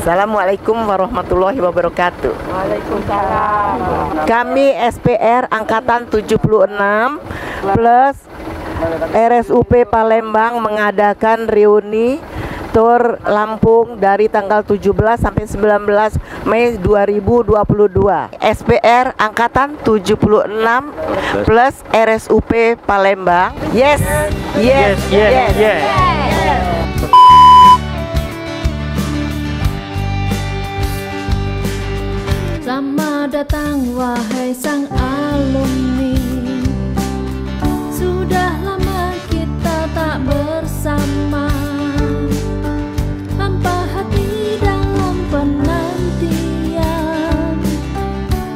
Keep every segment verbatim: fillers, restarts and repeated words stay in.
Assalamualaikum warahmatullahi wabarakatuh. Waalaikumsalam. Kami S P R Angkatan tujuh puluh enam plus R S U P Palembang mengadakan reuni tur Lampung dari tanggal tujuh belas sampai sembilan belas Mei dua ribu dua puluh dua. S P R Angkatan tujuh puluh enam plus R S U P Palembang. Yes, yes, yes, yes, yes, yes. Selamat datang wahai sang alumni, sudah lama kita tak bersama, hampa hati dalam penantian,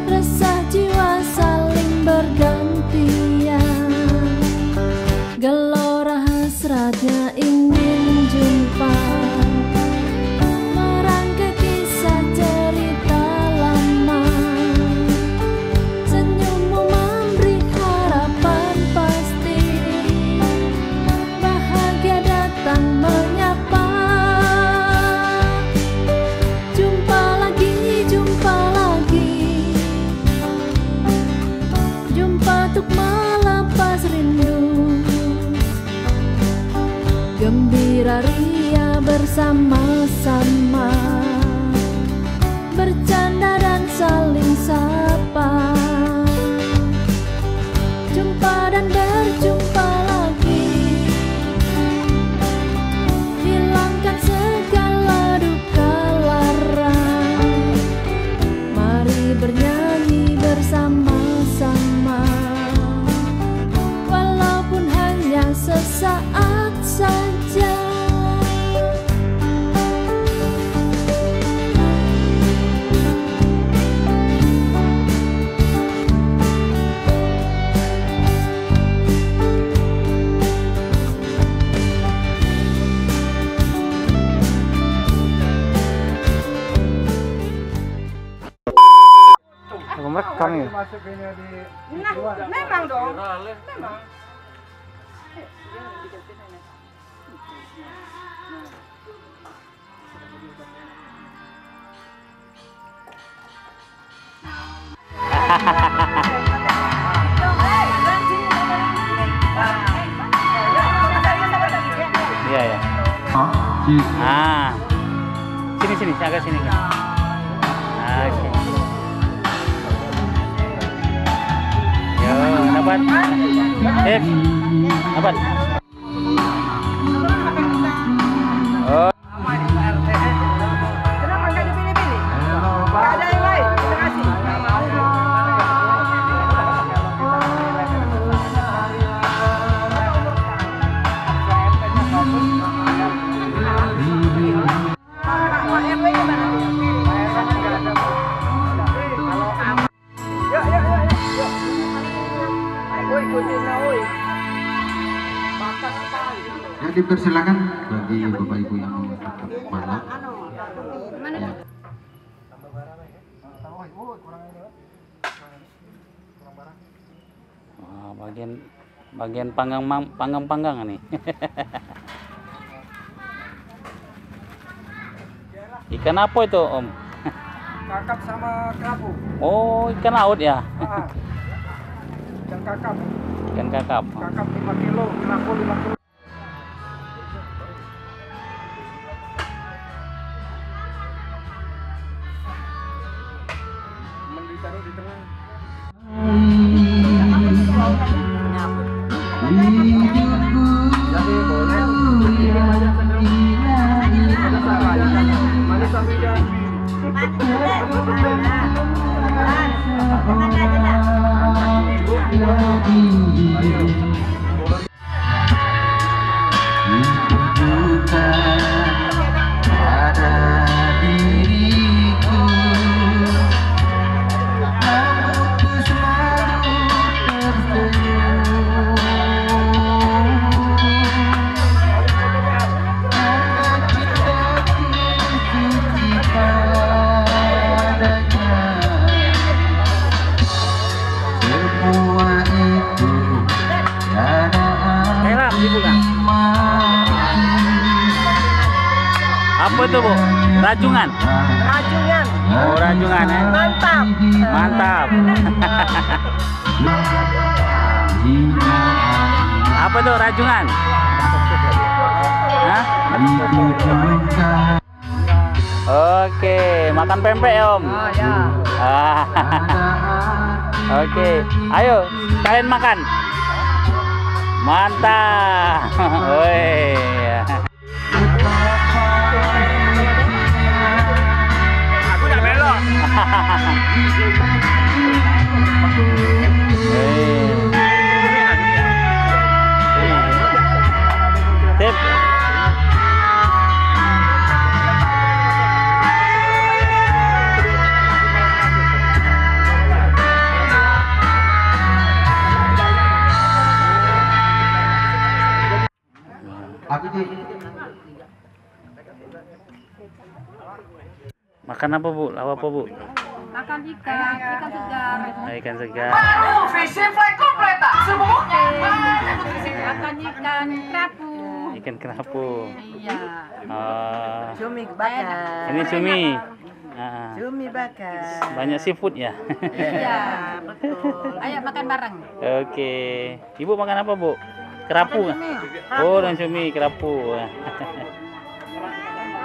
resah jiwa saling bergantian, gelora hasratnya ingin jumpa. Gembira ria bersama-sama, bercanda dan saling sapa, jumpa dan berjumpa lagi, hilangkan segala duka lara. Mari bernyanyi bersama-sama, walaupun hanya sesaat saja. Kami. Nah, memang dong. Memang. Iya ya. Ah. Sini sini, agak sini. Ah, sini. Dapat, eh, dapat. Oh. Jadi persilakan bagi bapak ibu yang mau malam. Wah, bagian bagian panggang panggang panggang nih. Ikan apa itu, Om? Kakap sama kerapu. Oh, ikan laut ya. Ikan kakap. Ikan kakap. Kakap lima kilo, kerapu lima kilo. Apa itu, Bu? Rajungan. Rajungan. Oh, Rajungan ya. Mantap. Mantap. Apa tuh Rajungan? Hah? Oke, makan pempek Om. Oh ya. Oke, ayo kalian makan. Mantap. Woi. Aku udah belok. Tip. Makan apa Bu? Lawa apa Bu? Makan ikan, ikan segar. Ikan segar. Baru visi fly komplit tak? Semuanya. Makan ikan kerapu. Ikan kerapu. Iya. Oh. Cumi bakar. Ini cumi. Ah. Cumi bakar. Banyak seafood ya. Iya, betul. Ayo makan bareng. Oke. Ibu makan apa Bu? Kerapu. Oh, dan cumi kerapu.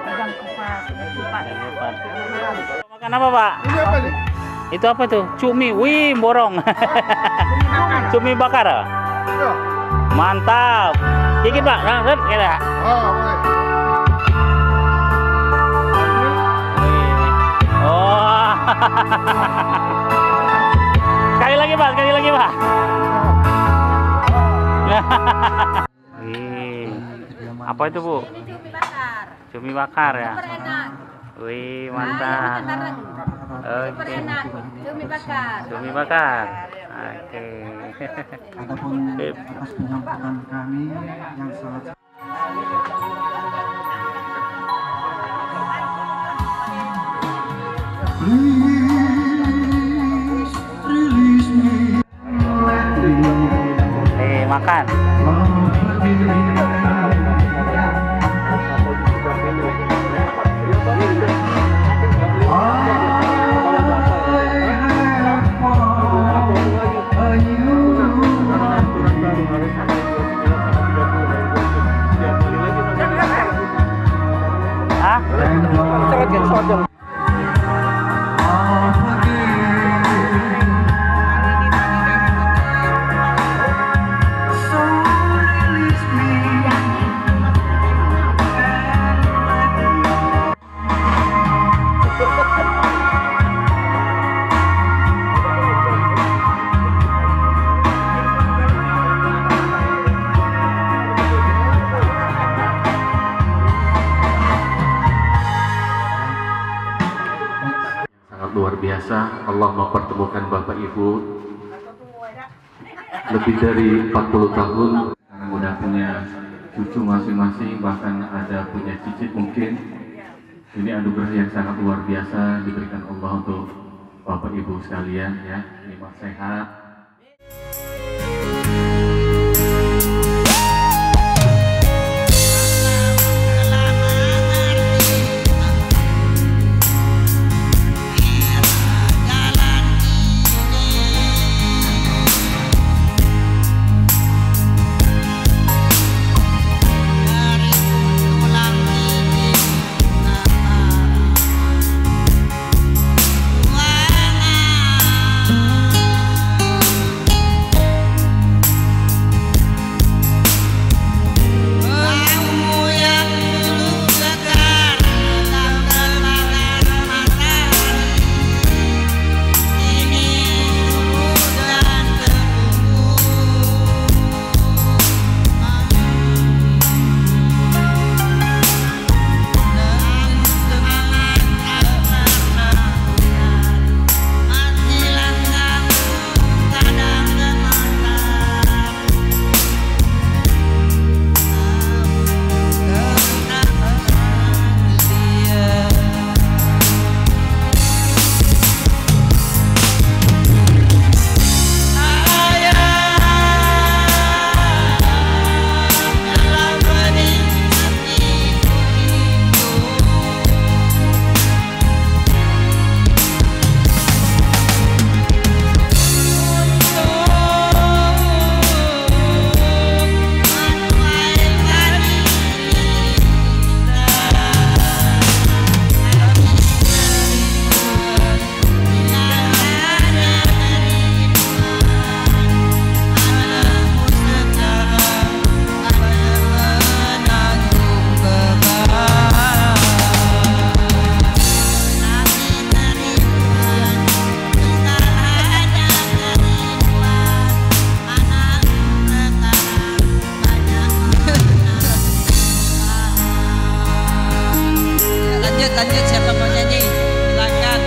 Makan apa Pak? Itu apa tuh? Cumi. Wih, borong. Cumi bakar. Mantap. Dikit Pak. Lanjut kita. Oh. Sekali lagi Pak, sekali lagi Pak. Wih. Apa itu Bu? Cumi bakar ya. Wih, mantap. Oke. Cumi bakar. Cumi bakar. Oke. Ataupun atas penyampaian kami yang sangat. Eh, makan. Luar biasa, Allah mempertemukan Bapak Ibu lebih dari empat puluh tahun, mudah punya cucu masing-masing, bahkan ada punya cicit mungkin. Ini anugerah yang sangat luar biasa diberikan Allah untuk Bapak Ibu sekalian ya, nikmat sehat. lanjut siapa mau nyanyi? Silakan.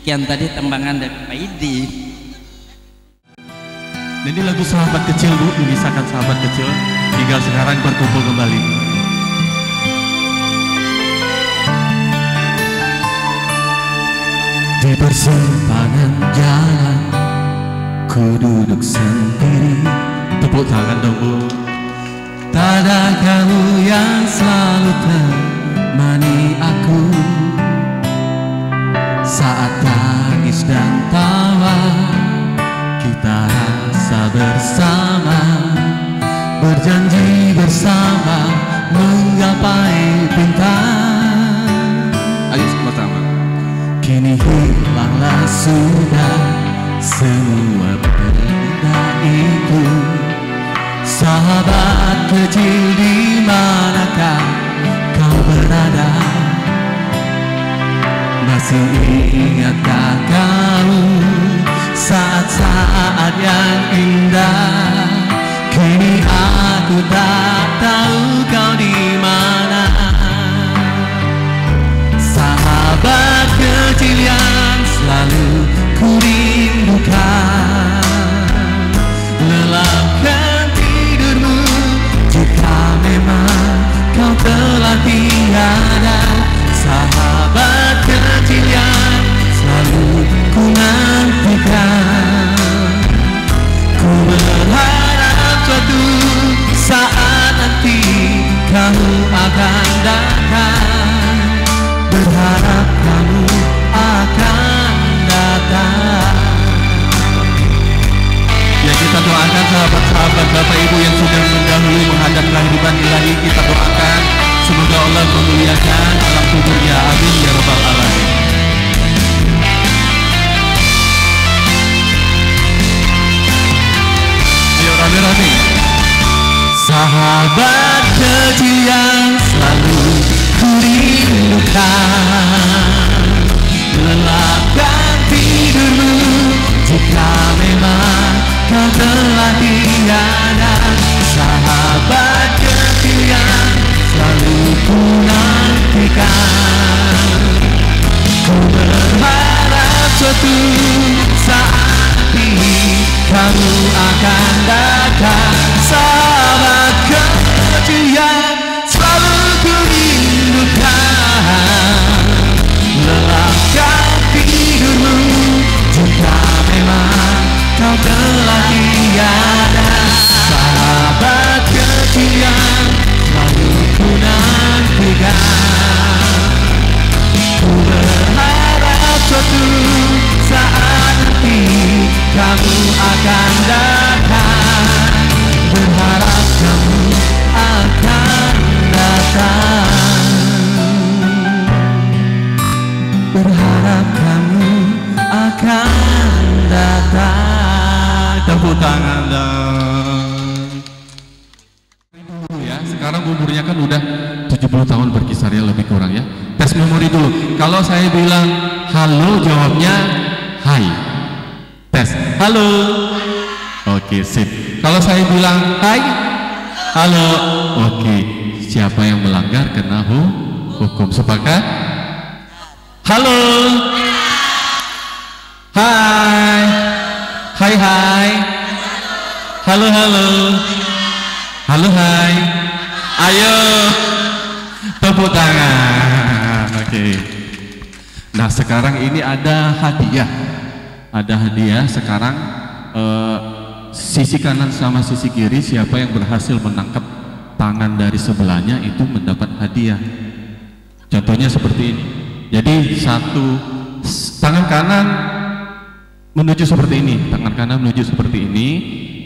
Yang tadi tembangan dari Paidi. Ini lagu sahabat kecil, Bu, memisahkan sahabat kecil tinggal sekarang berkumpul kembali. Di persimpangan jalan ku duduk sendiri. Tepuk tangan dong, Bu. Tak ada kamu yang selalu temani aku saat tangis dan tawa, kita rasa bersama, berjanji bersama menggapai bintang. Ayo sama-sama. Kini hilanglah sudah semua benda itu, sahabat kecil di manakah kau berada? Masih ingatkah kau saat-saat yang indah? Kini aku tak tahu kau di mana. Sahabat kecil yang selalu ku rindukan, lelapkan tidurmu jika memang kau telah tiada. Sahabat kecil yang selalu ku nantikan, ku berharap suatu saat Bapak Ibu yang sudah mendahului menghadap kehidupan ilahi, kita doakan semoga Allah memuliakan alam kuburnya. Amin ya rabbal alamin. Ayo rame-rame. Sahabat kecil yang selalu kurindukan, lelapkan tidurmu jika memang kau telah tiada. Sahabat ketian selalu ku nantikan, ku berharap suatu saat ini kamu akan datang. Sahabat ketian selalu ku rindukan, lelapkan tidurmu jika memang kau telah tiada. Sahabat kecil yang selalu ku nantikan, ku berharap suatu saat nanti kamu akan datang. Berharap kamu akan datang, berharap kamu akan datang. Tepuk tangan dong ya. Sekarang umurnya kan udah tujuh puluh tahun berkisarnya lebih kurang ya. Tes memori dulu. Kalau saya bilang halo jawabnya hai. Tes halo. Oke sip. Kalau saya bilang hai halo. Oke. Siapa yang melanggar kena hukum. Sepakat? Halo. Hai, hai hai, halo halo, halo hai, ayo tepuk tangan. Oke. Nah sekarang ini ada hadiah, ada hadiah. Sekarang eh, sisi kanan sama sisi kiri siapa yang berhasil menangkap tangan dari sebelahnya itu mendapat hadiah. Contohnya seperti ini. Jadi satu tangan kanan menuju seperti ini, tangan kanan menuju seperti ini,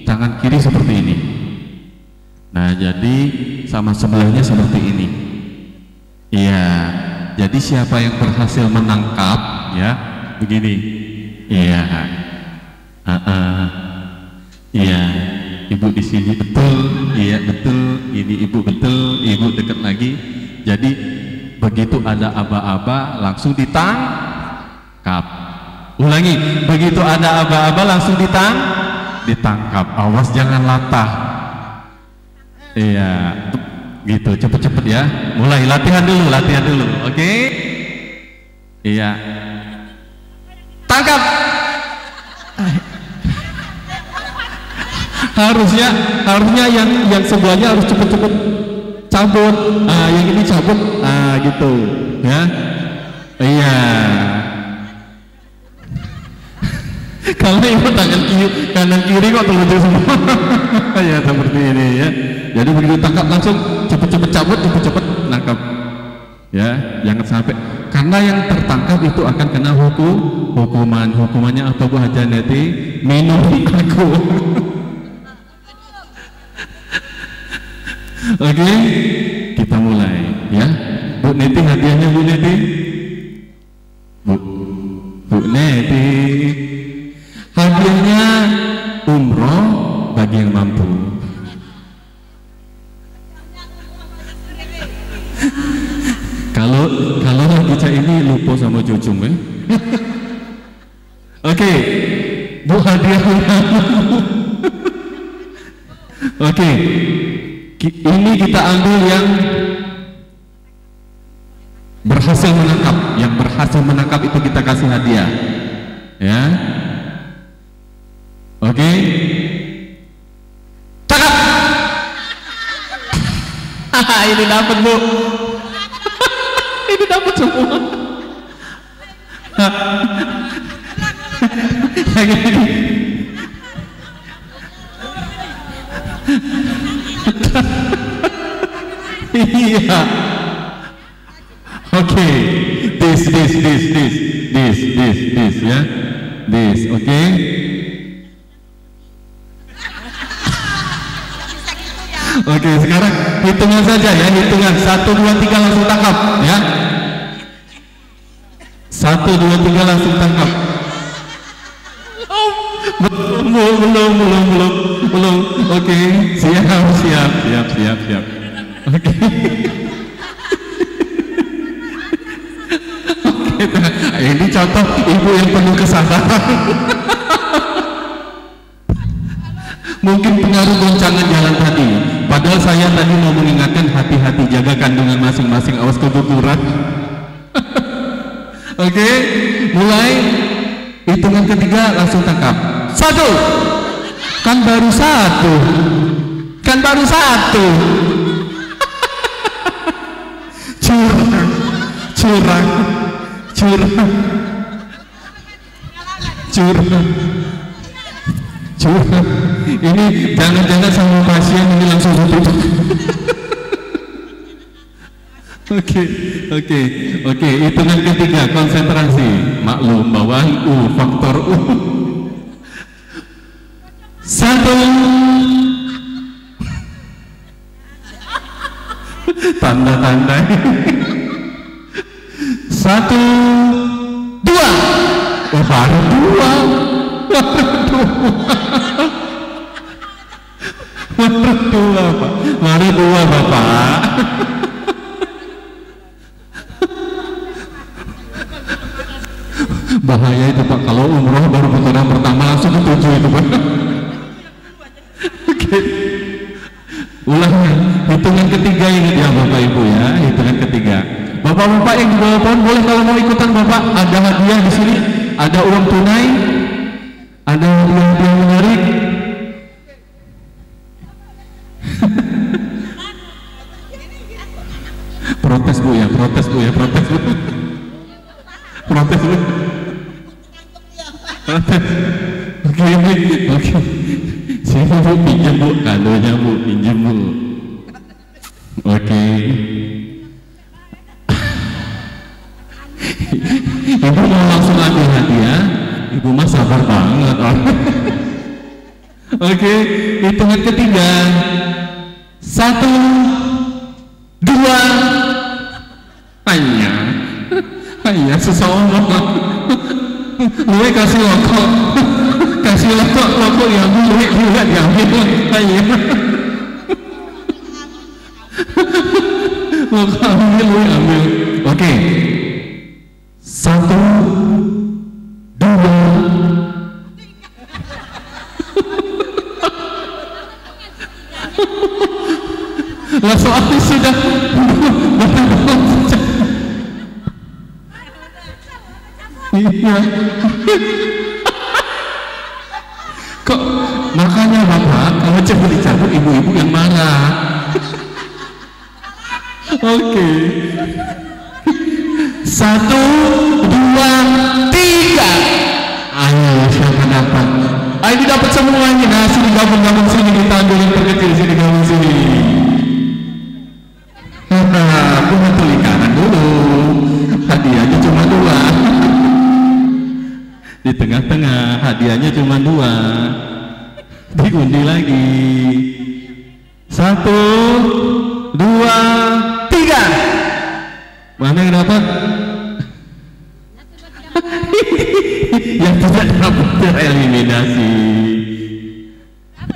tangan kiri seperti ini. Nah jadi sama sebelahnya seperti ini. Iya. Jadi siapa yang berhasil menangkap ya begini. Iya. Uh -uh. Iya. Ibu di sini betul. Iya betul. Ini ibu betul. Ibu dekat lagi. Jadi begitu ada aba-aba langsung ditangkap. Ulangi, begitu ada aba-aba langsung ditang ditangkap. Awas jangan latah. Iya, gitu. Cepet-cepet ya. Mulai latihan dulu, latihan dulu. Oke? Okay? Iya. Tangkap. harusnya, harusnya yang yang sebelahnya harus cepet-cepet cabut. Ah, yang ini cabut. Ah, gitu. Ya. Iya. Kalau ibu tangan kiri, kanan kiri kok terlucu semua. Ya seperti ini ya. Jadi begitu tangkap langsung cepet-cepet cabut, cepet-cepet nangkap. Ya, jangan sampai. Karena yang tertangkap itu akan kena hukum, hukuman. Hukumannya apa Bu Haji Neti? Minum aku. Oke, kita mulai ya. Bu Neti hadiahnya Bu Neti. Bu, Bu Neti. Hadiahnya umroh bagi yang mampu. Kalau kalau kita ini lupa sama cucung ya. Oke, Bu hadiahnya. Oke, ini kita ambil yang berhasil menangkap. Yang berhasil menangkap itu kita kasih hadiah. Ya. Oke, okay. Cakap. Ini dapat Bu. Ini dapat semua. Iya. Oke, this this this this this this this ya, this oke. Okay. Oke, sekarang hitungan saja ya, hitungan satu dua tiga langsung tangkap ya. Satu dua tiga langsung tangkap. Belum belum belum belum belum. Oke, siap siap siap siap siap. Oke. Nah, ini contoh ibu yang penuh kesabaran. Mungkin pengaruh goncangan jalan tadi. Padahal saya tadi mau mengingatkan hati-hati, jaga kandungan masing-masing, awas keguguran. Oke, okay, mulai hitungan ketiga langsung tangkap. Satu, kan baru satu, kan baru satu. Curang, curang. Curang, curang, curang. Ini jangan-jangan sama pasien ini langsung tutup. Oke, oke, oke. Hitungan ketiga, konsentrasi. Maklum bahwa U, faktor U. Satu. Tanda-tanda. Satu, dua. Oh, baru dua, baru dua, baru dua, Pak. Baru dua, Bapak. Bahaya itu Pak, kalau umroh baru putaran pertama langsung ke tujuh itu Pak. Oke, ulang hitungan ketiga ini ya Bapak Ibu ya, hitungan ketiga. Bapak-bapak yang di bawah pohon boleh kalau mau ikutan Bapak, ada hadiah di sini, ada uang tunai, ada uang yang menarik. Protes Bu ya, protes Bu ya, protes Bu. Protes Bu. Oke, oke. Siapa Bu pinjam Bu, kadonya Bu, pinjam Bu. Oke. Ibu mau langsung ambil hadiah, Ibu mah sabar banget. Oke, hitungan ketiga, satu, dua, hanya, hanya seseorang. Gue kasih rokok, kasih rokok, rokok yang gue juga diambil, hanya. Rokok ambil, gue ambil. Oke. Satu, dua, lah soalnya sudah bertahun-tahun saja. Iya. Kok makanya Bapak kalau coba dicabut ibu-ibu yang marah. Oke. Satu, dua, tiga. Ayo siapa dapat? Ayo dapat semuanya. Nah, sini gabung-gabung sini, ditanggul yang terkecil sini, gabung sini. Nah, aku ngetul ikanan dulu. Hadiahnya cuma dua. Di tengah-tengah hadiahnya cuma dua. Diundi lagi. Satu, dua, tiga. Mana yang dapat? Yang tidak dapat tereliminasi.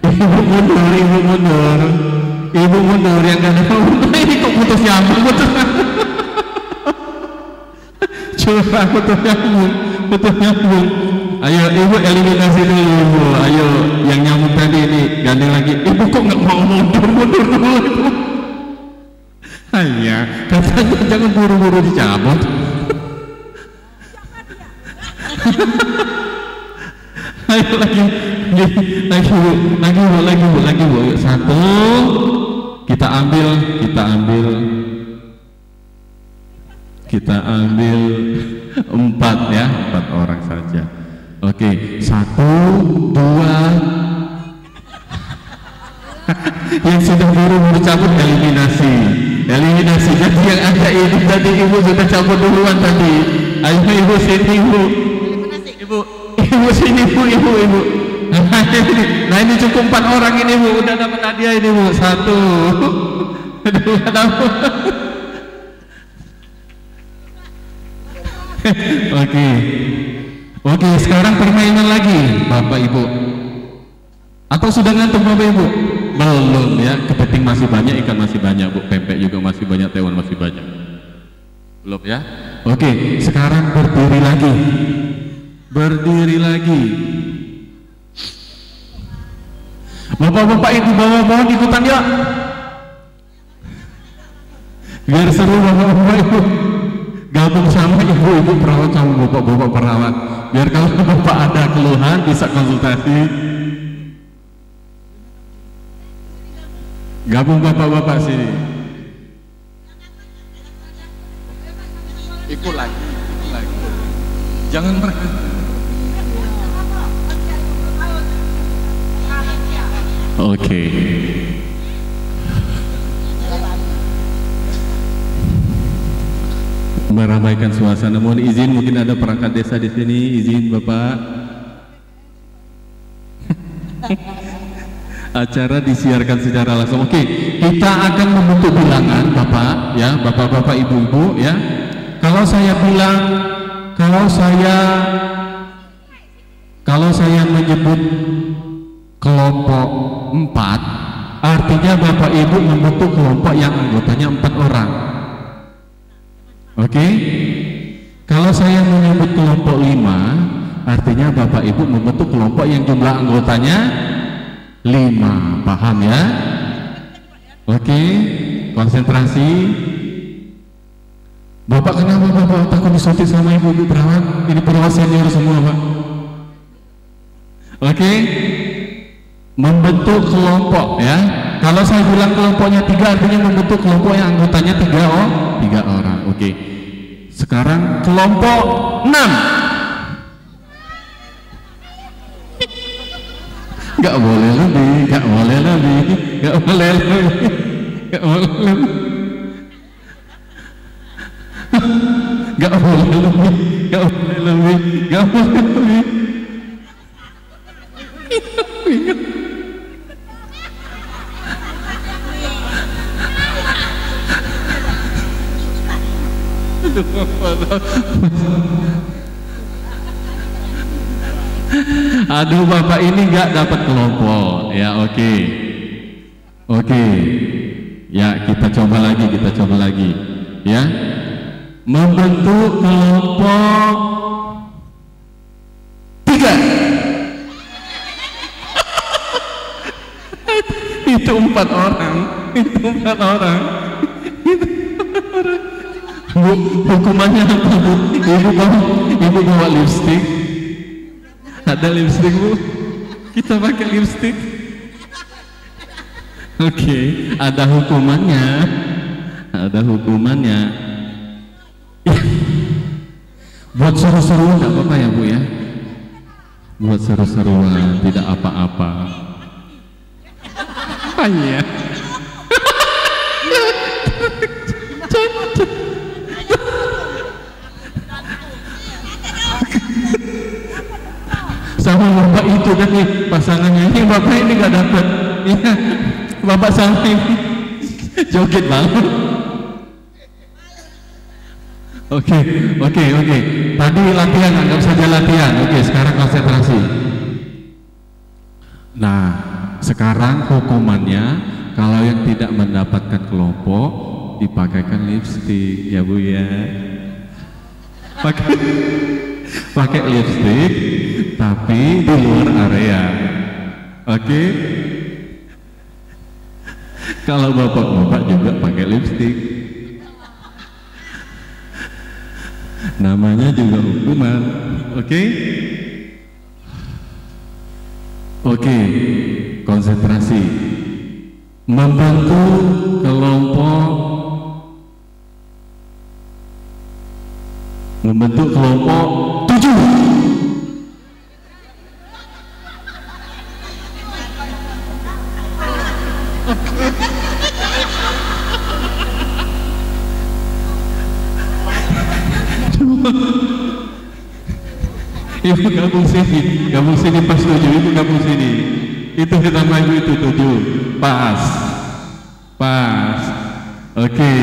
Ibu mundur, ibu mundur, ibu mundur yang gak dapat. Ini kok putus nyambung, putus nyambung. Coba putus nyambung, putus nyambung. Ayo ibu eliminasi dulu ibu. Ayo yang nyambung tadi ini gandeng lagi. Ibu kok nggak mau mundur, mundur dulu ibu. Iya, katanya jangan buru-buru dicabut. Ayo lagi, lagi bu, lagi bu, lagi bu, lagi bu. Satu, kita ambil, kita ambil, kita ambil empat ya, empat orang saja. Oke, satu, dua. Yang sudah buru-buru cabut eliminasi. Eliminasi, jadi yang ada ini tadi ibu sudah cabut duluan tadi. Ayo ibu sini ibu, ibu, ibu sini ibu, ibu, ibu, Nah ini cukup empat orang ini Bu, udah dapat hadiah ini Bu. Satu, dua, dapat. Oke, oke. Sekarang permainan lagi, Bapak Ibu. Atau sudah ngantuk Bapak Ibu? Belum ya. Kepiting masih banyak, ikan masih banyak Bu, pempek juga masih banyak, tewan masih banyak. Belum ya? Oke. Sekarang berdiri lagi, berdiri lagi. Bapak-bapak itu bawa-bawa ikutan ya, biar seru bapak-bapak itu gabung sama ibu-ibu perawat sama bapak-bapak perawat, biar kalau bapak ada keluhan bisa konsultasi. Gabung bapak-bapak sini, ikut lagi, ikut lagi. Jangan berhenti. Oke, okay. Meramaikan suasana. Mohon izin, mungkin ada perangkat desa di sini. Izin Bapak. Acara disiarkan secara langsung. Oke, okay. Kita akan membentuk bilangan, Bapak. Ya, Bapak-bapak, Ibu-ibu. Ya, kalau saya bilang, kalau saya, kalau saya menyebut kelompok empat, artinya Bapak Ibu membentuk kelompok yang anggotanya empat orang. Oke, okay? Kalau saya menyebut kelompok lima, artinya Bapak Ibu membentuk kelompok yang jumlah anggotanya lima. Paham ya? Oke, okay? Konsentrasi. Bapak kenapa Bapak takut disuntik sama Ibu-ibu perawat? Ini perawat senior semua Pak. Oke, okay? Membentuk kelompok ya. Kalau saya bilang kelompoknya tiga, artinya membentuk kelompok yang anggotanya tiga, oh, tiga orang. Oke. Okay. Sekarang kelompok enam. Gak boleh lebih, gak boleh lebih, gak boleh lebih, gak boleh lebih, gak boleh lebih, gak boleh lebih, gak boleh lebih. Aduh Bapak ini nggak dapat kelompok ya. Oke, okay. Oke, okay. Ya kita coba lagi, kita coba lagi ya. Membentuk kelompok tiga. Itu empat orang, itu empat orang, itu empat orang. Bu, hukumannya apa Bu? Ibu bawa, ibu bawa lipstik. Ada lipstik Bu? Kita pakai lipstik. Oke, okay. Ada hukumannya, ada hukumannya. Buat seru-seruan tidak apa-apa ya Bu ya. Buat seru-seruan tidak apa-apa. Apa ya? Sama bapak itu kan nih pasangannya ini, bapak ini nggak dapat ya, bapak samping joget banget. Oke, oke, oke. Tadi latihan, anggap saja latihan. Oke, sekarang konsentrasi. Nah, sekarang hukumannya kalau yang tidak mendapatkan kelompok dipakaikan lipstik ya Bu ya. Pakai pakai lipstik tapi di luar area. Oke, okay. Kalau bapak-bapak juga pakai lipstik, namanya juga hukuman. Oke, okay. Oke, okay. Konsentrasi. Membantu kelompok, membentuk kelompok tujuh. Itu gabung sini, gabung sini pas tujuh, itu gabung sini. Itu kita maju itu tujuh, pas, pas. Oke, okay.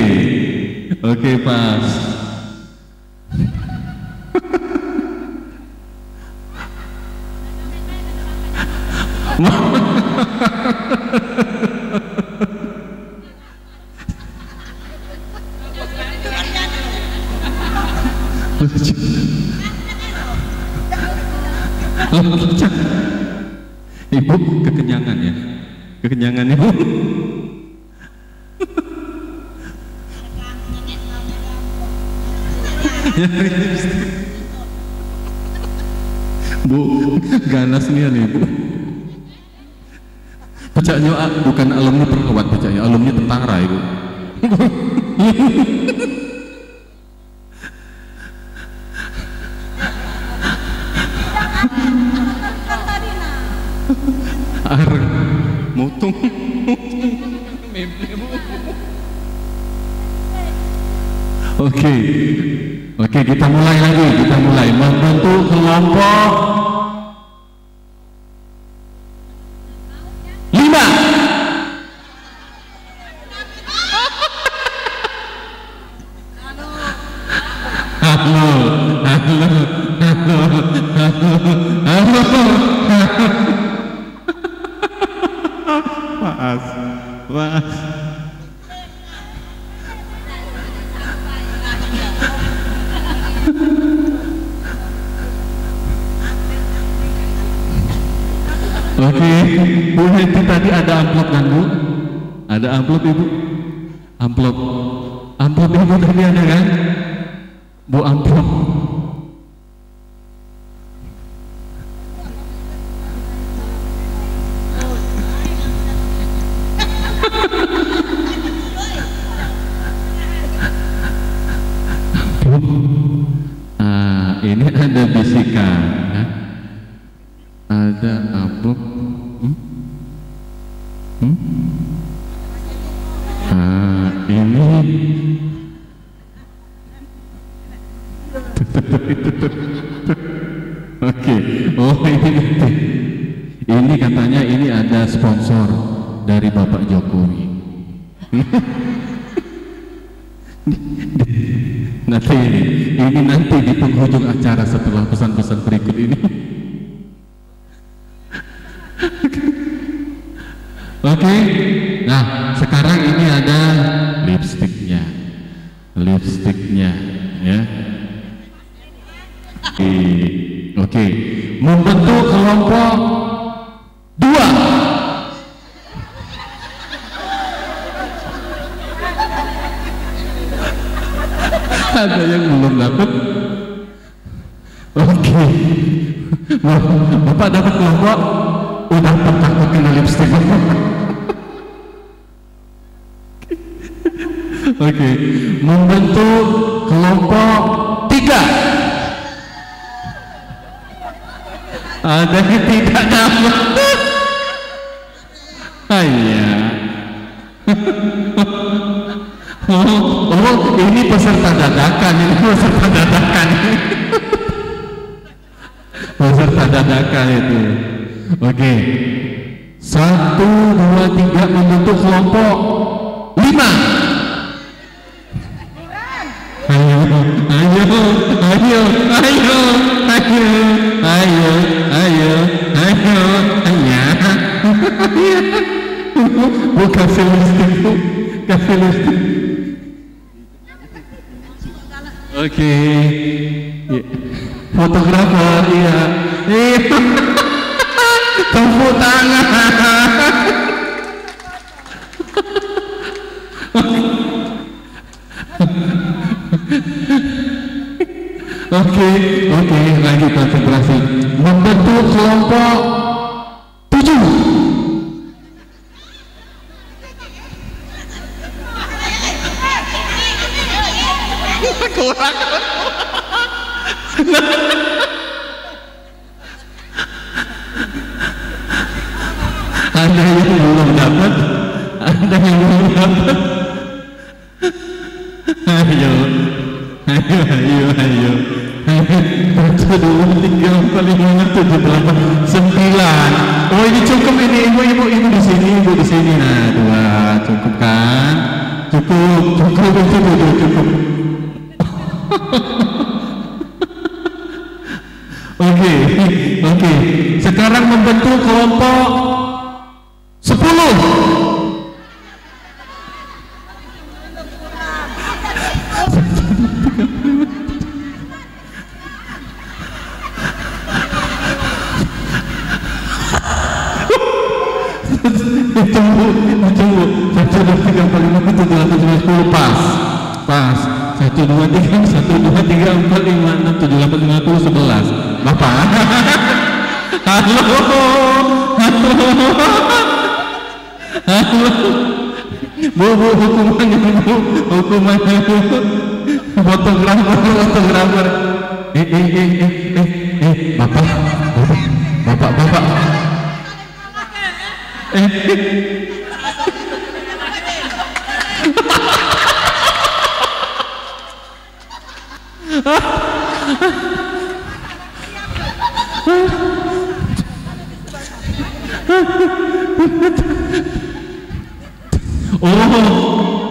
oke okay, pas. Ibu kekenyangan ya, kekenyangan ibu. Bu, ganas nih nih bu. Pecahnya bukan alumni perawat, pecahnya alumni tentara ibu. Mutung, oke, oke kita mulai lagi, kita mulai membentuk kelompok lima. Halo, halo, halo, halo, halo. Maaf, maaf. Oke, Bu Neti tadi ada amplop kan Bu? Ada amplop ibu? Amplop, amplop ibu tadi ada kan? Bu amplop. Ah, ini ada bisikan, nah. Ada amplop. Hmm? Hmm? Ah, ini. Oke, oh ini, ini katanya ini ada sponsor dari Bapak Jokowi. Nanti ini nanti di penghujung acara setelah pesan-pesan berikut ini. Oke, okay. Nah sekarang ini ada lipstiknya, lipstiknya ya. Oke, okay. okay. Membentuk kelompok dua. Ada yang belum dapat. Oke, okay. Bapak dapat kelompok udah takut kena lipstik. Oke, okay. Membentuk kelompok tiga. Ada yang tidak dapat. Iya. Oh, oh, ini peserta dadakan, ini peserta dadakan, peserta dadakan itu. Oke, okay. Satu, dua, tiga membentuk kelompok lima. Ayo, ayo, ayo, ayo, ayo, ayo, ayo, ayo, ayo. Bukan selisih itu, kasih listrik. Oke, okay. Yeah. Fotografer, iya, itu tepuk tangan. Oke, oke, lagi konsentrasi. Membentuk kelompok tujuh. Kurang. Ada yang belum dapat, ada yang belum dapat. Ayo, ayo, ayo, ayo, satu dua tiga empat lima enam tujuh delapan sembilan. Oh ini cukup ini ibu-ibu, ibu di sini, ibu di sini. Nah, dua cukup kan? Cukup, cukup, cukup, cukup. Oke, oke. Sekarang membentuk kelompok sepuluh. Tunggu, tunggu. Satu dua tiga empat lima enam tujuh delapan sembilan sepuluh pas, pas. Satu dua tiga, satu dua tiga empat lima enam tujuh delapan sembilan sepuluh sebelas. Bapak, halo, halo, halo. Bu, bu, hukumannya bu, hukumannya bu. Fotografer, fotografer. Eh, eh, eh, eh, eh, eh. Bapak, bapak, bapak. Oh,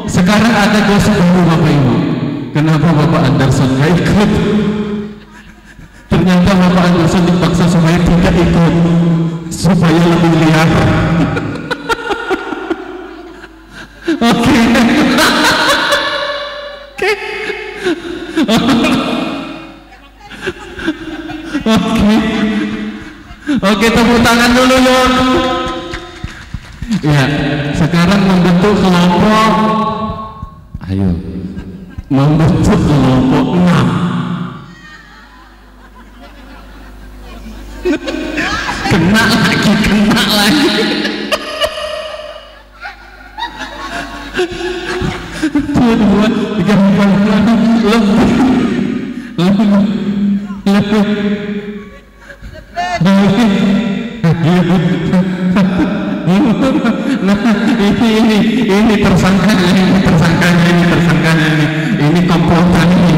sekarang ada gosip baru Bapak Ibu. Kenapa Bapak Anderson nggak ikut? Ternyata Bapak Anderson dipaksa supaya tidak ikut, supaya lebih liar. Oke, oke, oke, oke, tepuk tangan dulu yuk. Ya, sekarang membentuk kelompok. Ayo, membentuk kelompok enam. Kena lagi, kena lagi. Dua, dua, tiga, empat, enam, lebih, lebih, lebih, lebih, nah ini ini ini tersangkanya, ini tersangkanya, ini tersangkanya, ini ini komplotan ini,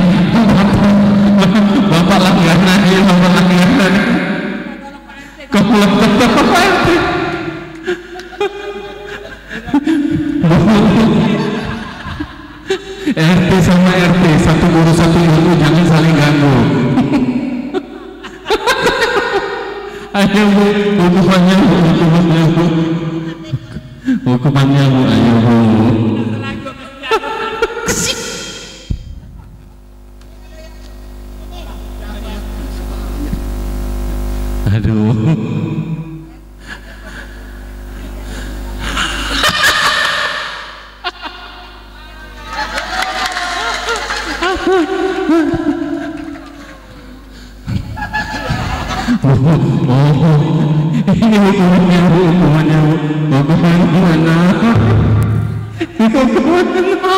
bapak langganan ini, bapak langganan, komplotan bapak R T. R T sama R T satu guru satu ilmu, jangan saling ganggu. Ayo bu, hukumannya bu, hukumannya bu, hukumannya bu, ayo bu. Aduh. Oh, oh, ini hukumannya bu, hukumannya bu, hukuman mana? Hukuman mana?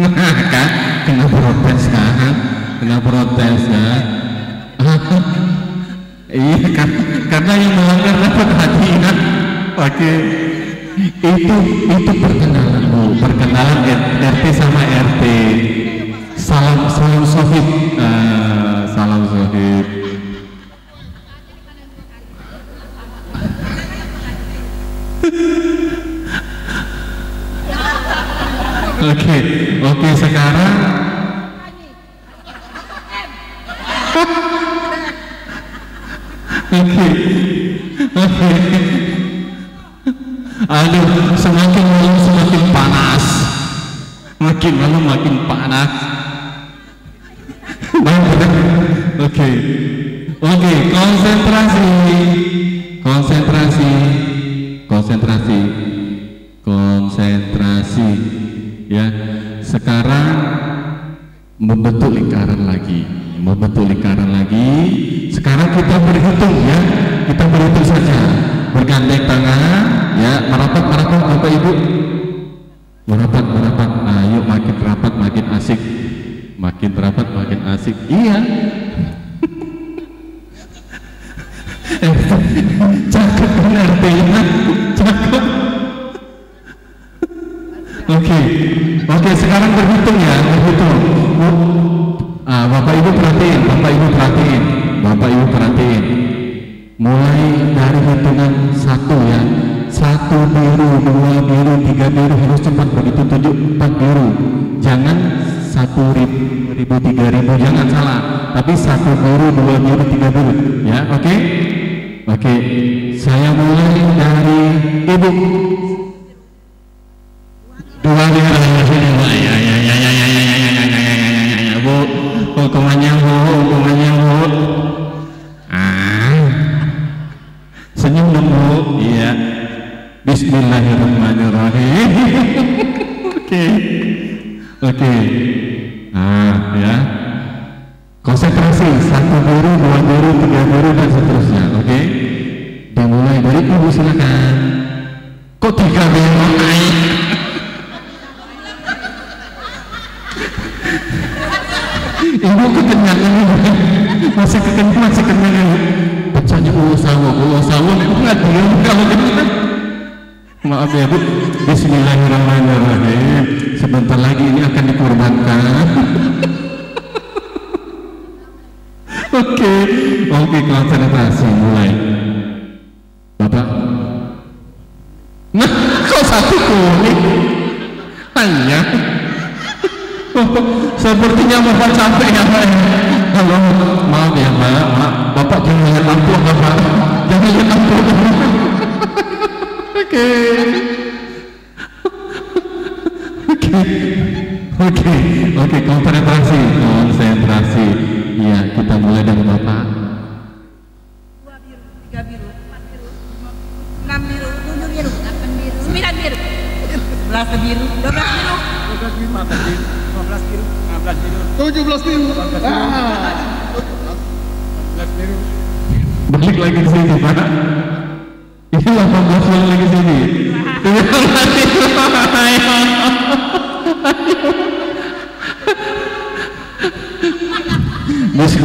Nah kan, kena protes kan, kena protes kan? Iya kan, karena yang melanggar dapat hadiah. Oke, itu itu perkenalan bu, perkenalan R T sama R T. Salam, salam sohib, uh, salam sohib. Oke, oke sekarang. Oke, oke. Aduh, semakin malam semakin panas, makin malam makin panas. Oke, oke, konsentrasi, konsentrasi, konsentrasi, konsentrasi, ya. Sekarang membentuk lingkaran lagi, membentuk lingkaran lagi. Sekarang kita berhitung ya, kita berhitung saja. Bergandeng tangan, ya, merapat, merapat, Bapak Ibu, merapat, merapat. Ayo makin rapat, makin asik. Makin rapat makin asik. Iya. Cakep benar benar. Cakep. Oke, Oke, sekarang berhitung ya, berhitung. Ah, Bapak Ibu perhatiin, Bapak Ibu perhatiin, Bapak Ibu perhatiin. Mulai dari hitungan satu ya, satu biru, dua biru, tiga biru, harus cepat begitu tujuh, empat biru. Jangan satu ribu, ribu tiga ribu, jangan salah. Tapi satu biru, dua biru, tiga biru, ya, oke? Okay? Oke, okay. Saya mulai dari ibu. Dua biru, ya, ya, ya, ya, ya, ya, ya, ya, ya, ya, bu, hukumannya bu, hukumannya bu. Ah, senyum dong bu, iya. Bismillahirrahmanirrahim. Oke, oke. Nah, ya. Konsentrasi, satu biru, dua biru, tiga biru dan seterusnya. Oke. Okay? Dimulai dari ibu silakan. Kok tiga biru naik? Ibu kekenyangan, masih kekenyangan, masih kekenyangan. Pecahnya ulo sawah, ulo sawah. Enggak diam kalau kekenyangan. Maaf ya bu. Bismillahirrahmanirrahim. Sebentar lagi ini akan dikorbankan. Oke, oke, konsentrasi mulai. Bapak, nah, kok satu kuning? Hanya, sepertinya bapak capek ya pak. Halo, maaf ya pak, maaf. Bapak jangan lihat lampu bapak, jangan lihat lampu. Oke, oke, oke, oke, konsentrasi, konsentrasi. Iya, kita mulai dari bapak. Dua biru, tiga biru, empat biru, lima biru, enam biru, tujuh biru, delapan biru, sembilan biru, sebelas biru, dua belas biru, dua belas biru, empat belas biru, lima belas biru, enam belas biru, tujuh belas biru, empat belas biru. Balik lagi ke sini pak. Itu delapan belas biru lagi ke sini. Tujuh belas biru. Ayo,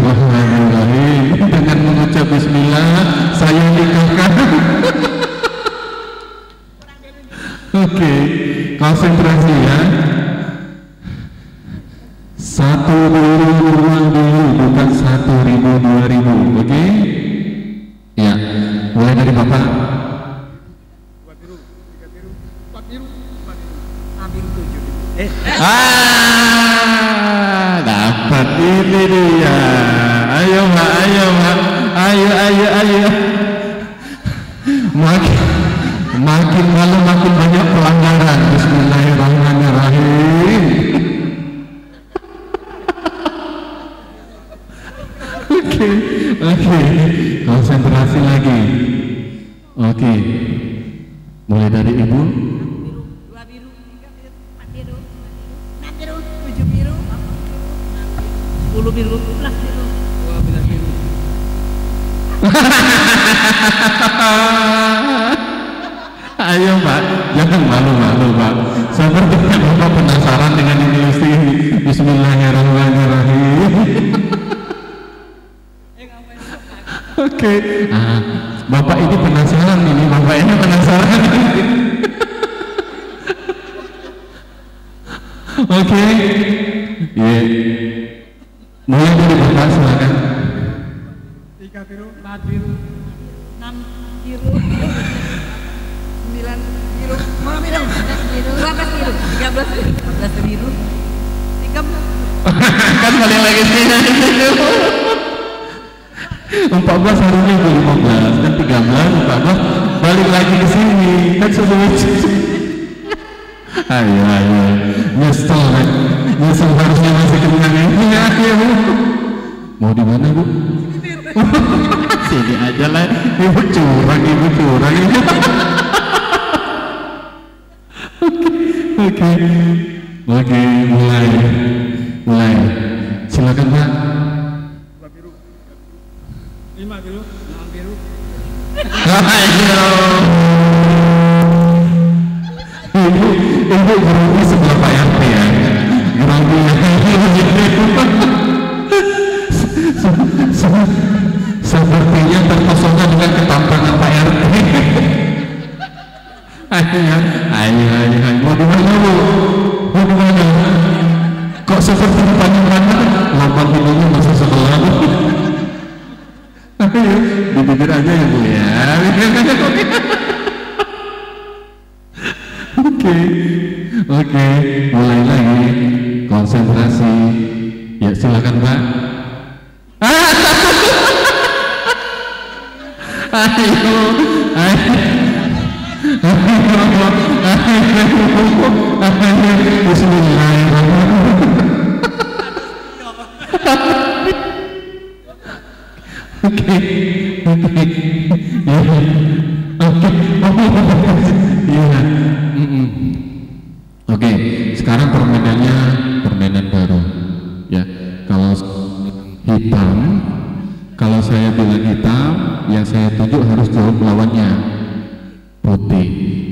bismillahirrahmanirrahim. Dengan mengucap bismillah saya nikahkan. Oke, konsentrasi ya. Satu biru, dua biru, bukan satu ribu, dua ribu. Oke, ya, mulai dari bapak. Dua biru, tiga biru, empat biru, empat biru, enam biru, tujuh biru. Eh, dapat ini dia. Ayo mak, ayo mak, ayo ayo ayo. Makin makin malam makin banyak pelanggaran. Bismillahirrahmanirrahim. Oke, oke, konsentrasi lagi. Oke, okay. Mulai dari ibu. Bulu biru, belas biru, dua belas biru. Ayo pak, jangan malu-malu pak. Sepertinya bapak penasaran dengan ilusi ini. Bismillahirrahmanirrahim. Oke, nah, bapak ini penasaran ini, bapak ini penasaran. Oke, yeah. Mulai dari bapak silakan. Tiga biru, empat biru, enam biru, sembilan biru, lima biru, sebelas biru, dua belas biru, tiga belas biru, empat belas biru, tiga belas. Kan balik lagi sih. Empat belas harinya itu lima belas dan tiga belas, empat belas balik lagi ke sini. Kan sebelumnya. Ayo, ayo, nyesel, nyesel harusnya masih kenyang ini ya, ya bu. Mau di mana bu? Sini aja lah, ibu curang, ibu curang. Oke, oke, mulai, mulai. Silakan pak. Dua biru, lima biru, enam biru. Ibu, ibu gerogi sebelah Pak R T ya, gerogi sepertinya terpesona dengan ketampangan Pak R T. Ayo, ayo, ayo, mau dimana bu? hubungannya kok seperti ditanya-tanya, lambang hidungnya masih sebelah. Dipikir aja ya Bu ya. Oke, oke, mulai lagi konsentrasi. Ya silakan Pak. Ayo, ayo. Oke, oke, ya, oke. Sekarang permainannya permainan baru, ya. Kalau hitam, kalau saya bilang hitam, yang saya tunjuk harus jawab lawannya. Putih.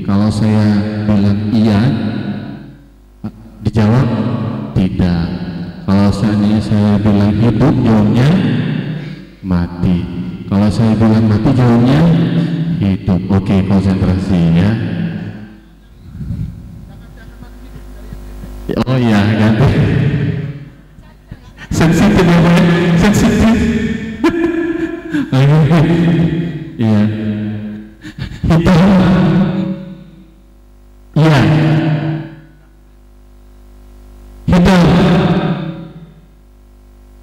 Kalau saya bilang iya, dijawab tidak. Kalau seandainya saya bilang hidup, jawabnya mati. Kalau saya bilang mati, jawabnya hidup. Oke, konsentrasi ya. Oh iya, ganti. Sensitif ya, sensitif. Iya. Hitam, iya, hitam,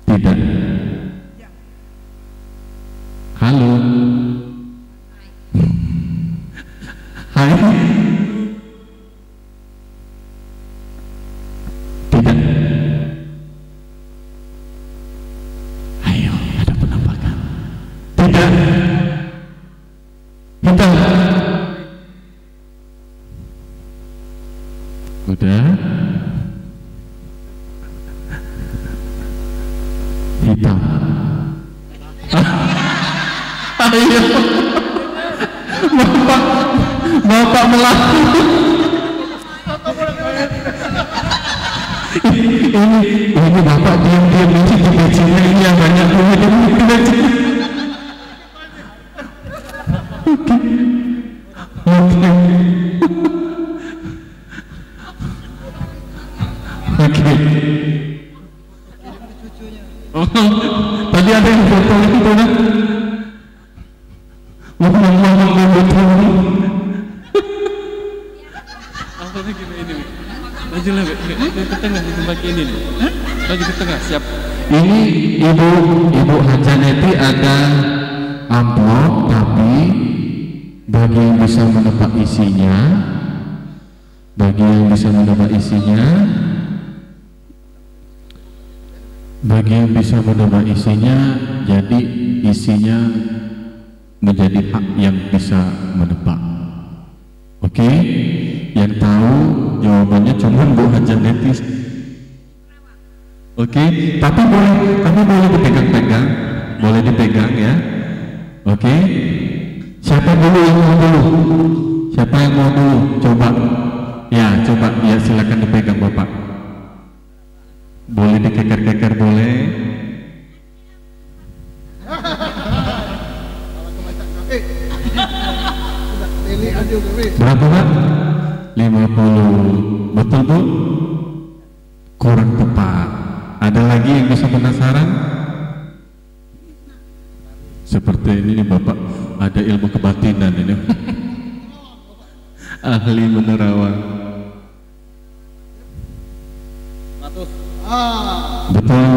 tidak, halo, hai, tidak, ayo ada penampakan, tidak, hitam. Udah hitam. Ayo bapak, bapak melaku. Ini, ini bapak diam-diam masih di bajunya ini yang banyak duit ini di bajunya. Oke, oke. Oke. Oh, tadi ada yang foto itu kan? Ngomong-ngomong yang foto ini. Langsungnya gini ini. Baju lebih, baju ke tengah di tempat ini. Baju ke tengah, siap. Ini ibu, ibu Haja Neti ada amplop, tapi bagi yang bisa menebak isinya, bagi yang bisa menebak isinya. Bagi yang bisa menebak isinya, jadi isinya menjadi hak yang bisa menebak. Oke, okay? Yang tahu jawabannya cuma Bu Haja Neti. Oke, okay? Tapi boleh, kamu boleh dipegang-pegang, boleh dipegang ya. Oke, okay? Siapa dulu yang mau dulu? Siapa yang mau dulu? Coba, ya coba, ya silakan dipegang Bapak. Boleh dikeker-keker boleh. Berapa Pak? lima puluh. Betul Bu? Kurang tepat. Ada lagi yang bisa penasaran? Seperti ini nih Bapak, ada ilmu kebatinan ini. Ahli menerawang. Ah. Betul,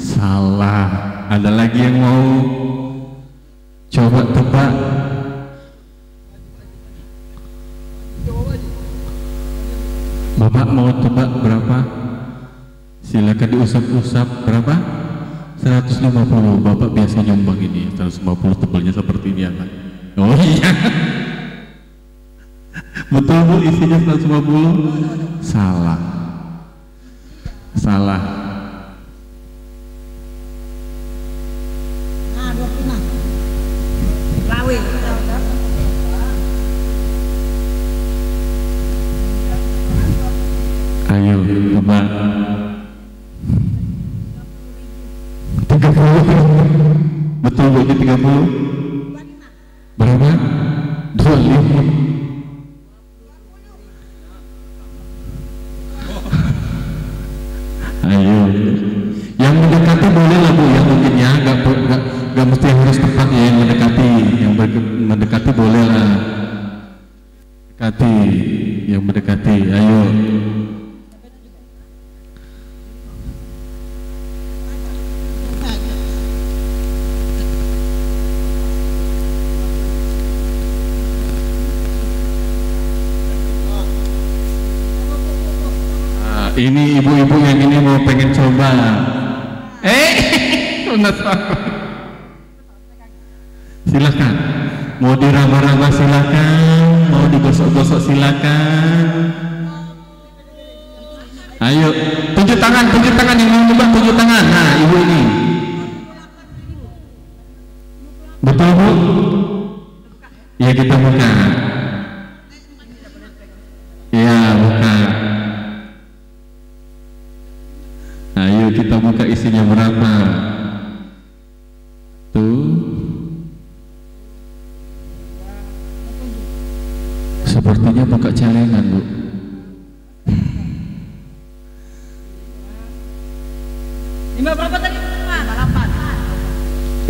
salah. Ada lagi yang mau coba tebak? Bapak mau tebak berapa? Silakan diusap-usap. Berapa? seratus lima puluh. Bapak biasa nyumbang ini. seratus lima puluh tebalnya seperti ini anak. Oh iya. Betul Bu, isinya seratus lima puluh. Salah. Salah. Nah, dua puluh enam. Lawe. Ayo, coba. tiga puluh. Betul Bu, ini tiga puluh. Berapa? dua puluh lima. mendekati boleh lah, mendekati, yang mendekati, ayo. Ini ibu-ibu yang ini mau pengen coba. Eh, silakan. Mau diraba-raba silakan, mau digosok-gosok silakan. Ayo, tunjuk tangan, tunjuk tangan yang mau coba, tunjuk tangan. Nah, ibu ini. Betul bu? Ya kita buka. Ya buka. Ayo kita buka isinya berapa. Tuh sepertinya buka celengan bu. Lima berapa tadi? Delapan.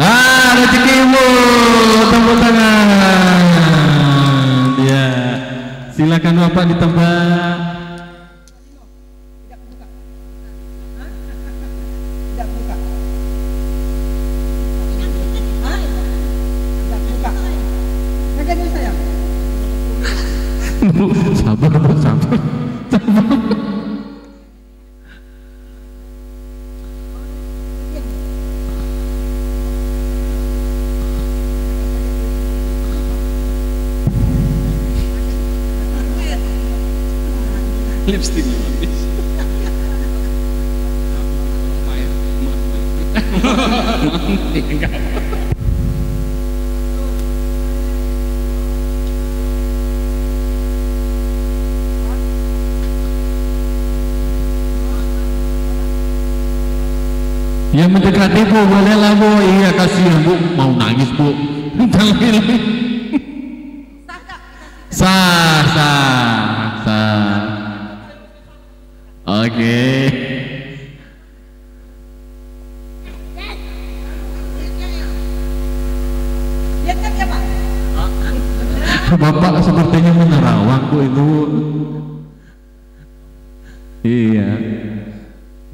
Ah, rezekimu, tepuk tangan. Ya, silakan bapak ditebak. Sabar, sabar, sabar. Lipstick habis. Yang mendekati bu, boleh lah bu. Iya kasihan bu, mau nangis bu. Sah, sah, sah. Oke. Bapak sepertinya menerawang bu itu. Iya.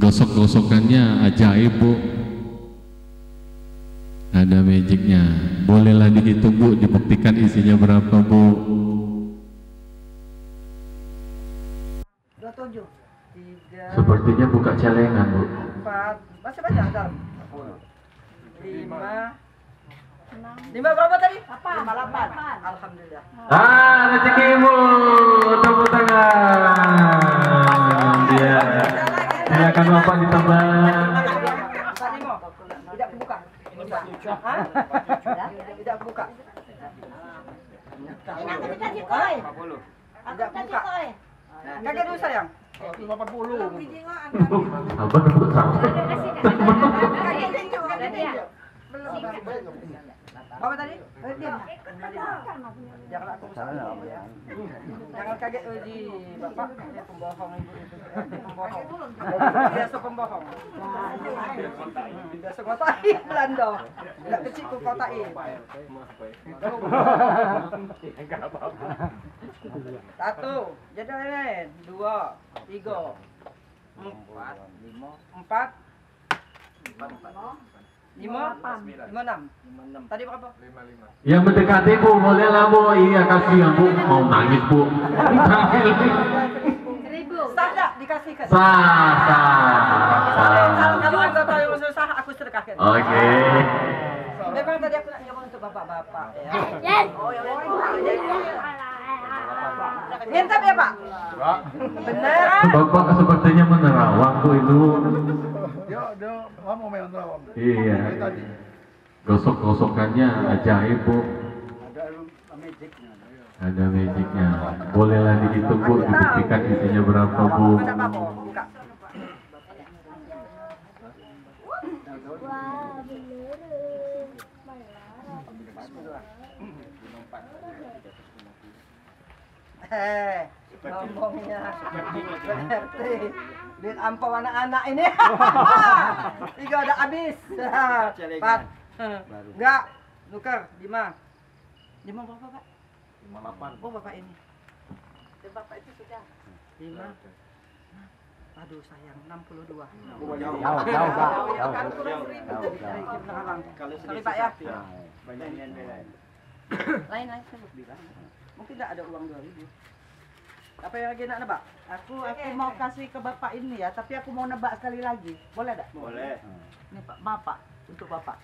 Gosok-gosokannya ajaib bu, ada magicnya. Bolehlah dihitung bu, dibuktikan isinya berapa bu. Dua puluh tujuh. Tiga. Sepertinya buka celengan bu. Empat. Masih banyak dalam. Lima. Enam. Lima berapa tadi? Apa? Lima delapan. Alhamdulillah. Ah, rezekimu, tepuk tangan. Iya. Silakan bapak ditambah. Tidak buka. Tidak buka. Tidak buka. Kakak dulu sayang. Apa tadi? Jangan aku salah. Jangan kaget di bapak pembohong ibu itu. Pembohong. Biasa pembohong. Biasa kotai Belanda. Enggak kecil ku kotai. Satu. Jadi lain. Dua. Tiga. Empat. Empat. Empat. Lima, lima enam, tadi berapa? Lima lima. Yang mendekati bu, boleh lah bu, iya kasihan bu, mau nangis bu. Seribu. Sah tak dikasihkan? Sah, sah. Kalau anda tahu yang susah, aku sedekahkan. Okey. Memang tadi aku nak jawab untuk bapak-bapak. Yes. Oh ya. Mantap ya pak. Benar. Bapak sepertinya menerawang bu itu. Iya, gosok-gosokannya ajaib bu. Ada magicnya. Bolehlah dihitung bu, dibuktikan isinya berapa bu. Eh, ngomongnya Pak R T duit ampau anak-anak ini. Tiga udah habis. Empat. Enggak, nuker, lima. Lima berapa, Pak? Lima delapan. Oh, Bapak ini. Dan Bapak itu sudah. Lima. Aduh sayang, enam puluh dua. Jauh, jauh, Pak. Jauh, Pak ya. Lain-lain sebut bilang. Mungkin nggak ada uang dua ribu. Apa yang lagi nak nebak? Aku aku mau kasih ke Bapak ini ya, tapi aku mau nebak sekali lagi. Boleh enggak? Boleh. Ini Pak, Bapak, untuk Bapak.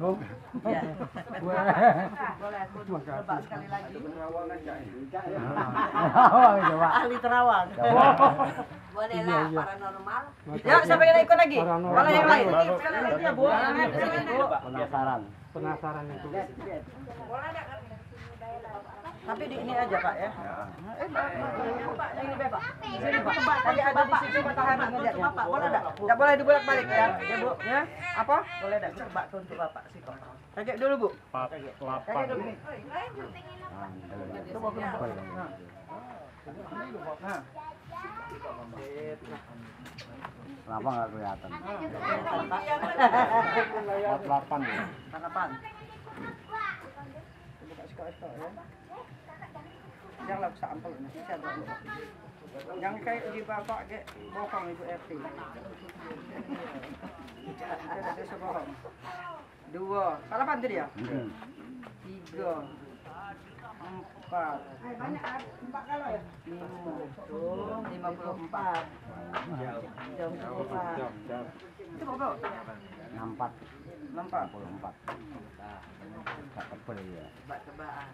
Oh. Ya. Boleh aku nebak sekali lagi. Terawang aja ya. Ahli terawang. Boleh lah paranormal. Ya, siapa yang ikut lagi? Kalau yang lain. Penasaran. Penasaran itu. Boleh enggak kami tapi di ini aja Pak ya. Eh Pak, ini Bapak. Sini Pak. Tadi ada di situ matahari ngelihat ya. Bapak boleh enggak? Enggak boleh dibolak-balik ya. Ya Bu, ya. Apa? Boleh enggak coba untuk Bapak sih Pak. Kaget dulu Bu. Kaget. Kaget dulu. Coba kenapa? Nah. Kenapa enggak kelihatan? empat puluh delapan. empat puluh delapan. Buka sekolah ya. Janganlah usah ampel ini. Yang kayak di bapak kayak bohong Ibu R T. Ada sebohong. Dua. Salah pandir ya? Tiga. Empat. Banyak empat kalau ya? Lima. Lima puluh empat. Jauh. Jauh. Jauh. Itu berapa? Enam empat. Enam empat. Tak tebel ya. Tebak-tebakan.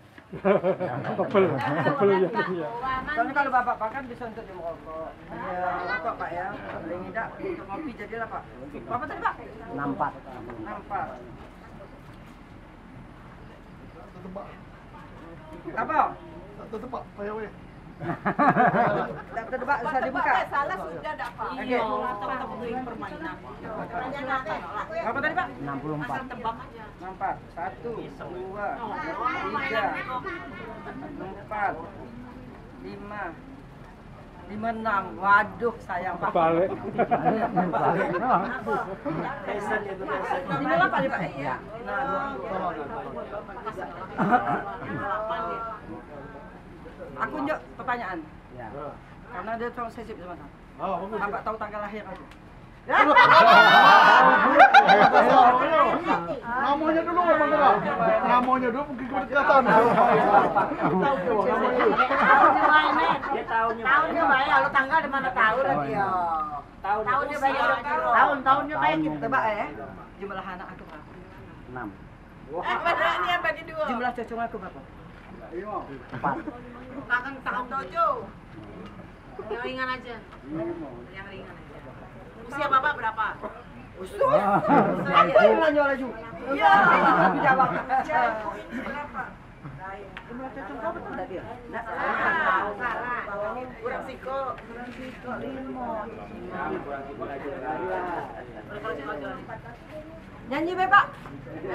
Tebel. Tebel ya. Soalnya kalau bapak makan bisa untuk di merokok. Ya, merokok Pak ya. Kalau tidak untuk kopi jadilah Pak. Berapa tadi Pak? Enam empat. Enam empat. Apa? Satu tebak. Ayo weh. Tak tebak bisa dibuka. Salah sudah dak Pak. Iya, atau itu permainan. Berapa tadi Pak? enam puluh empat. Asal tebak aja. Empat, satu, dua, tiga, empat, lima, lima enam. Waduh, sayang Pak. Balik. Balik. Pesan itu pesan. Ini lah Pak, Pak. Iya. Nah, aku njok pertanyaan. Iya. Karena dia terlalu sensitif sama saya. Oh, enggak tahu tanggal lahir aku. Namanya dulu Bang Tera. Namanya dulu mungkin kelihatan. Dia tahunnya. Tahunnya bayar, kalau tanggal di mana tahu dia. Tahun. Tahunnya bayar. Tahun-tahunnya bayar kita tebak ya. Jumlah anak aku berapa? enam. Eh, berani yang bagi dua. Jumlah cucu aku berapa? empat. Makan tahun dojo. Yang ringan aja. Yang ringan aja. Usia Bapak berapa? Usia? Apa yang nanya laju? Iya. Tapi jawab. Berapa? Jumlah cocok kau betul tak dia? Tidak. Salah. Kurang siko. Kurang siko. Limo. Nyanyi be Pak.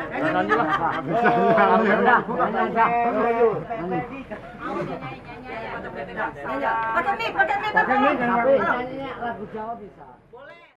Nyanyi lah Pak. Sudah. Sudah. Nyanyi. Pakai mic. Pakai mic. Pakai mic. Lagu Jawa bisa.